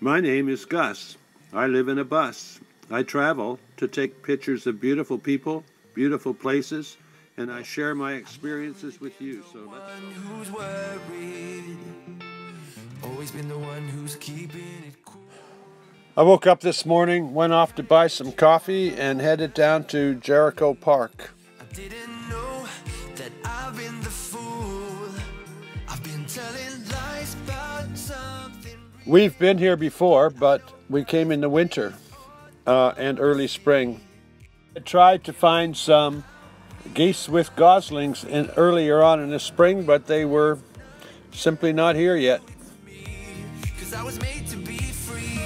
My name is Gus. I live in a bus. I travel to take pictures of beautiful people, beautiful places, and I share my experiences with you. So let's who's worried. Always been the one who's keeping it cool. I woke up this morning, went off to buy some coffee, and headed down to Jericho Park. I didn't know that I've been the fool. I've been telling lies about something. We've been here before, but we came in the winter and early spring. I tried to find some geese with goslings earlier on in the spring, but they were simply not here yet. Because I was made to be free.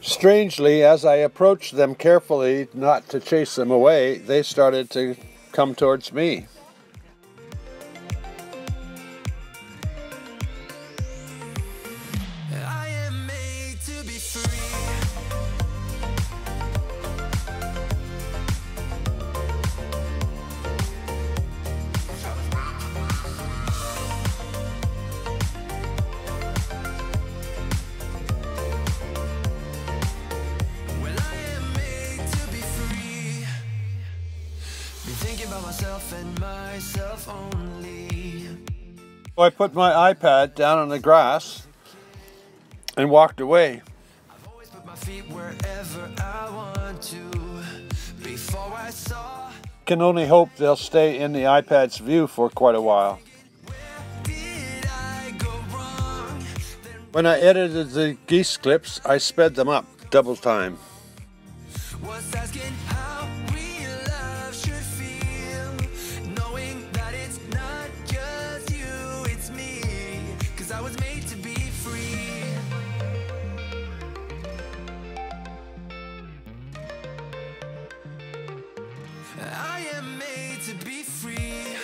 Strangely, as I approached them carefully, not to chase them away, they started to come towards me. I put my iPad down on the grass and walked away. I've always put my feet wherever I want to. Before I saw, can only hope they'll stay in the iPad's view for quite a while. When I edited the geese clips, I sped them up double time. Was asking how real love should feel, knowing that it's not just you, it's me, because I was made to be free. I am made to be free.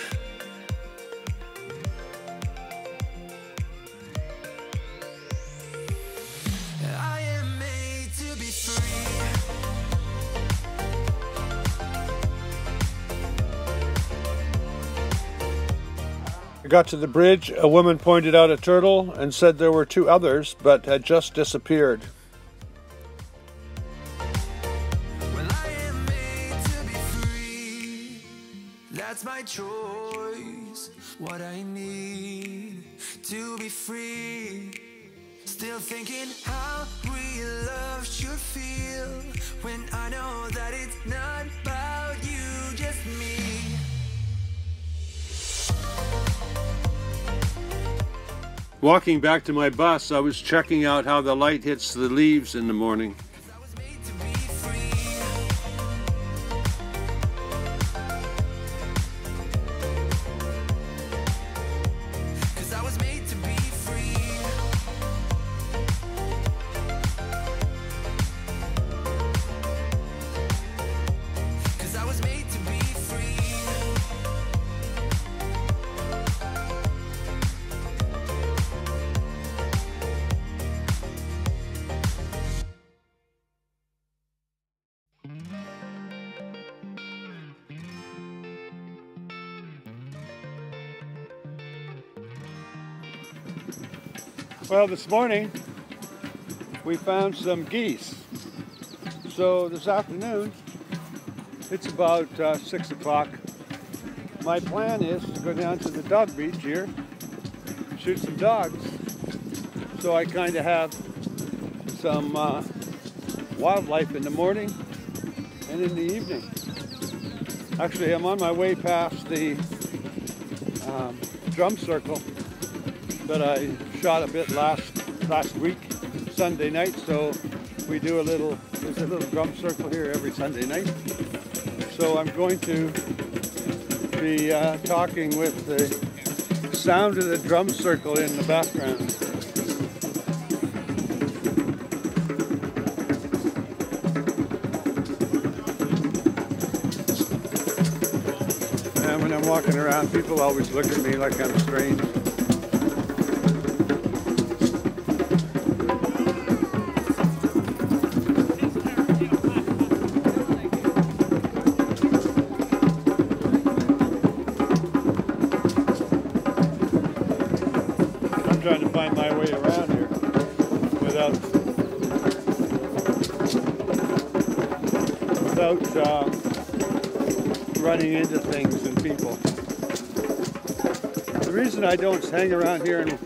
I am made to be free. I got to the bridge, a woman pointed out a turtle and said there were two others, but had just disappeared. Well, I am made to be free. That's my choice. What I need to be free. Still thinking how real love should feel when I know that it's not about you, just me. Walking back to my bus, I was checking out how the light hits the leaves in the morning. Well, this morning we found some geese. So this afternoon, it's about 6 o'clock. My plan is to go down to the dog beach here, shoot some dogs. So I kind of have some wildlife in the morning and in the evening. Actually, I'm on my way past the drum circle that I shot a bit last week, Sunday night. So we do there's a little drum circle here every Sunday night. So I'm going to be talking with the sound of the drum circle in the background. And when I'm walking around, people always look at me like I'm strange. trying to find my way around here without running into things and people. The reason I don't hang around here and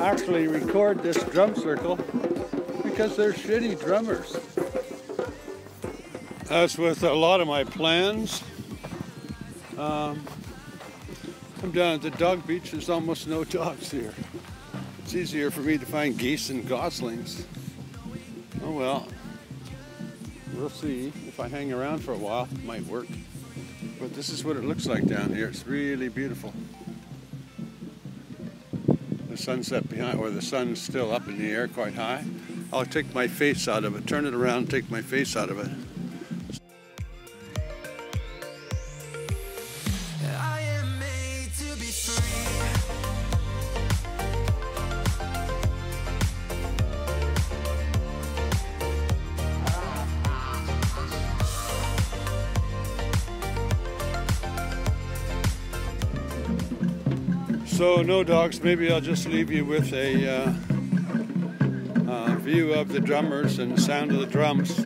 actually record this drum circle because they're shitty drummers. As with a lot of my plans. I'm down at the dog beach. There's almost no dogs here. It's easier for me to find geese and goslings. Oh well, we'll see. If I hang around for a while, it might work. But this is what it looks like down here. It's really beautiful. The sunset behind, or the sun's still up in the air quite high. I'll take my face out of it, turn it around, and take my face out of it. So no dogs, maybe I'll just leave you with a view of the drummers and the sound of the drums.